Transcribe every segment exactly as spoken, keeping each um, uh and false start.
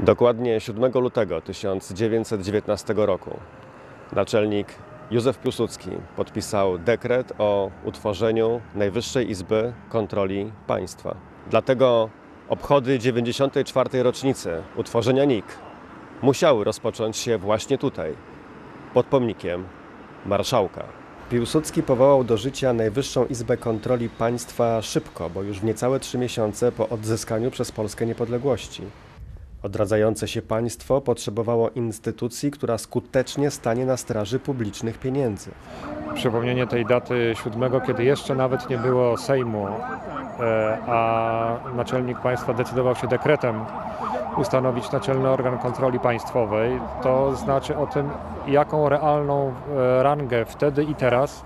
Dokładnie siódmego lutego tysiąc dziewięćset dziewiętnastego roku naczelnik Józef Piłsudski podpisał dekret o utworzeniu Najwyższej Izby Kontroli Państwa. Dlatego obchody dziewięćdziesiątej czwartej rocznicy utworzenia N I K musiały rozpocząć się właśnie tutaj, pod pomnikiem marszałka. Piłsudski powołał do życia Najwyższą Izbę Kontroli Państwa szybko, bo już w niecałe trzy miesiące po odzyskaniu przez Polskę niepodległości. Odradzające się państwo potrzebowało instytucji, która skutecznie stanie na straży publicznych pieniędzy. Przypomnienie tej daty siódmego, kiedy jeszcze nawet nie było Sejmu, a naczelnik państwa decydował się dekretem ustanowić naczelny organ kontroli państwowej, to znaczy o tym, jaką realną rangę wtedy i teraz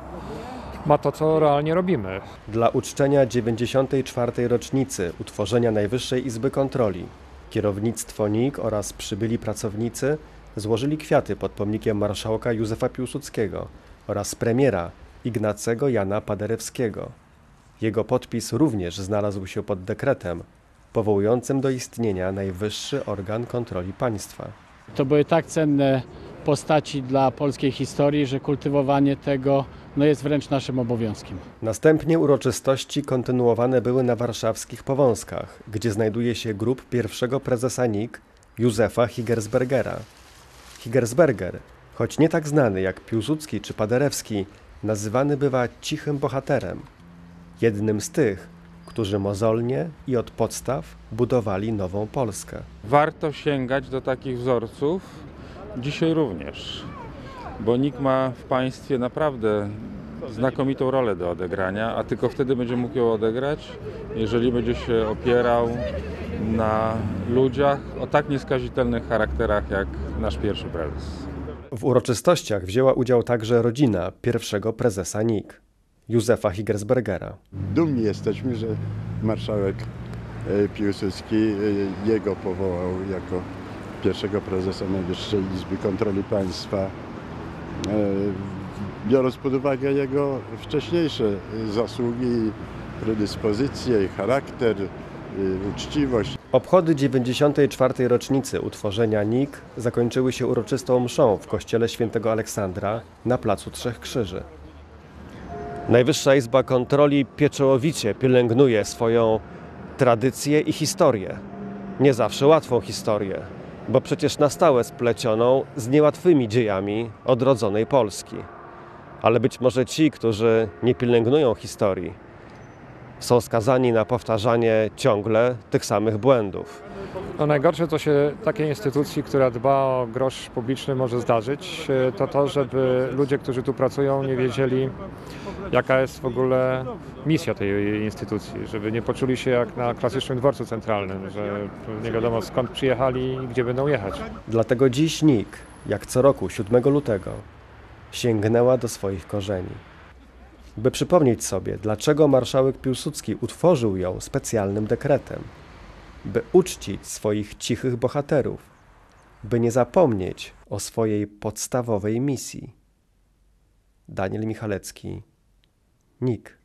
ma to, co realnie robimy. Dla uczczenia dziewięćdziesiątej czwartej rocznicy utworzenia Najwyższej Izby Kontroli kierownictwo N I K oraz przybyli pracownicy złożyli kwiaty pod pomnikiem marszałka Józefa Piłsudskiego oraz premiera Ignacego Jana Paderewskiego. Jego podpis również znalazł się pod dekretem powołującym do istnienia Najwyższy Organ Kontroli Państwa. To były tak cenne postaci dla polskiej historii, że kultywowanie tego no jest wręcz naszym obowiązkiem. Następnie uroczystości kontynuowane były na warszawskich Powązkach, gdzie znajduje się grób pierwszego prezesa N I K Józefa Higersbergera. Higersberger, choć nie tak znany jak Piłsudski czy Paderewski, nazywany bywa cichym bohaterem. Jednym z tych, którzy mozolnie i od podstaw budowali nową Polskę. Warto sięgać do takich wzorców dzisiaj również, bo N I K ma w państwie naprawdę znakomitą rolę do odegrania, a tylko wtedy będzie mógł ją odegrać, jeżeli będzie się opierał na ludziach o tak nieskazitelnych charakterach jak nasz pierwszy prezes. W uroczystościach wzięła udział także rodzina pierwszego prezesa N I K, Józefa Higersbergera. Dumni jesteśmy, że marszałek Piłsudski jego powołał jako pierwszego prezesa Najwyższej Izby Kontroli Państwa, biorąc pod uwagę jego wcześniejsze zasługi, predyspozycje, charakter, uczciwość. Obchody dziewięćdziesiątej czwartej rocznicy utworzenia N I K zakończyły się uroczystą mszą w kościele św. Aleksandra na placu Trzech Krzyży. Najwyższa Izba Kontroli pieczołowicie pielęgnuje swoją tradycję i historię. Nie zawsze łatwą historię, bo przecież na stałe splecioną z niełatwymi dziejami odrodzonej Polski. Ale być może ci, którzy nie pielęgnują historii, są skazani na powtarzanie ciągle tych samych błędów. No najgorsze, co się takiej instytucji, która dba o grosz publiczny, może zdarzyć, to to, żeby ludzie, którzy tu pracują, nie wiedzieli, jaka jest w ogóle misja tej instytucji, żeby nie poczuli się jak na klasycznym dworcu centralnym, że nie wiadomo skąd przyjechali i gdzie będą jechać. Dlatego dziś N I K, jak co roku siódmego lutego, sięgnęła do swoich korzeni, by przypomnieć sobie, dlaczego marszałek Piłsudski utworzył ją specjalnym dekretem, by uczcić swoich cichych bohaterów, by nie zapomnieć o swojej podstawowej misji. Daniel Michalecki, N I K.